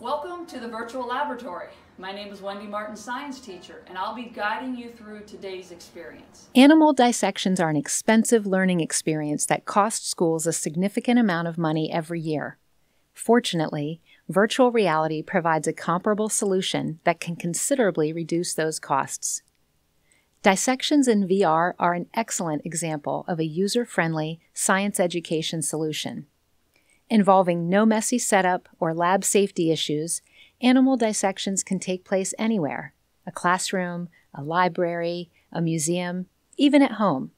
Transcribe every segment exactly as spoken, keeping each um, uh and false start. Welcome to the virtual laboratory. My name is Wendy Martin, science teacher, and I'll be guiding you through today's experience. Animal dissections are an expensive learning experience that costs schools a significant amount of money every year. Fortunately, virtual reality provides a comparable solution that can considerably reduce those costs. Dissections in V R are an excellent example of a user-friendly science education solution. Involving no messy setup or lab safety issues, animal dissections can take place anywhere: a classroom, a library, a museum, even at home.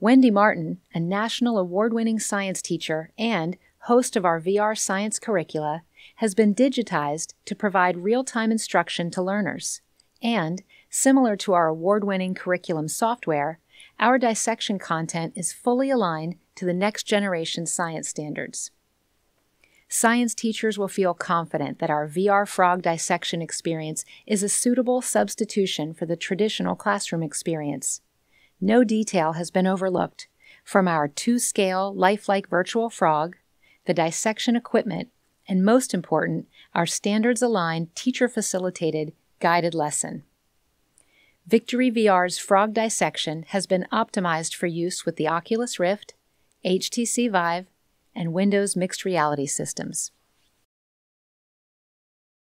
Wendy Martin, a national award-winning science teacher and host of our V R science curricula, has been digitized to provide real-time instruction to learners. And, similar to our award-winning curriculum software, our dissection content is fully aligned to the next generation science standards. Science teachers will feel confident that our V R frog dissection experience is a suitable substitution for the traditional classroom experience. No detail has been overlooked, from our two-scale, lifelike virtual frog, the dissection equipment, and most important, our standards-aligned, teacher-facilitated guided lesson. Victory V R's frog dissection has been optimized for use with the Oculus Rift, H T C Vive, and Windows Mixed Reality systems.